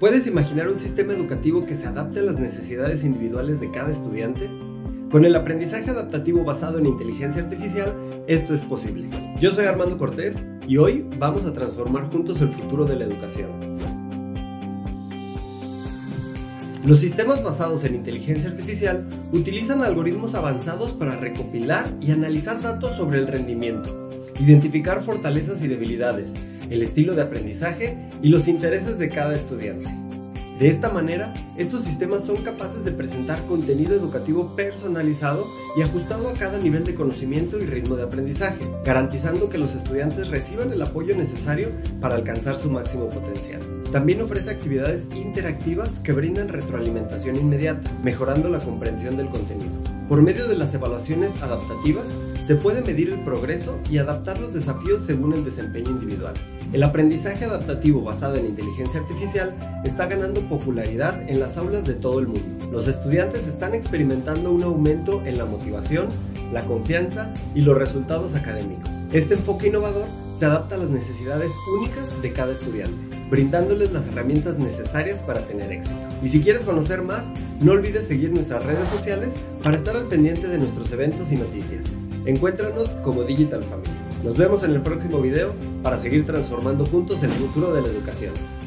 ¿Puedes imaginar un sistema educativo que se adapte a las necesidades individuales de cada estudiante? Con el aprendizaje adaptativo basado en inteligencia artificial, esto es posible. Yo soy Armando Cortés y hoy vamos a transformar juntos el futuro de la educación. Los sistemas basados en inteligencia artificial utilizan algoritmos avanzados para recopilar y analizar datos sobre el rendimiento, identificar fortalezas y debilidades, el estilo de aprendizaje y los intereses de cada estudiante. De esta manera, estos sistemas son capaces de presentar contenido educativo personalizado y ajustado a cada nivel de conocimiento y ritmo de aprendizaje, garantizando que los estudiantes reciban el apoyo necesario para alcanzar su máximo potencial. También ofrece actividades interactivas que brindan retroalimentación inmediata, mejorando la comprensión del contenido. Por medio de las evaluaciones adaptativas, se puede medir el progreso y adaptar los desafíos según el desempeño individual. El aprendizaje adaptativo basado en inteligencia artificial está ganando popularidad en las aulas de todo el mundo. Los estudiantes están experimentando un aumento en la motivación, la confianza y los resultados académicos. Este enfoque innovador se adapta a las necesidades únicas de cada estudiante, brindándoles las herramientas necesarias para tener éxito. Y si quieres conocer más, no olvides seguir nuestras redes sociales para estar al pendiente de nuestros eventos y noticias. Encuéntranos como Digital Family. Nos vemos en el próximo video para seguir transformando juntos el futuro de la educación.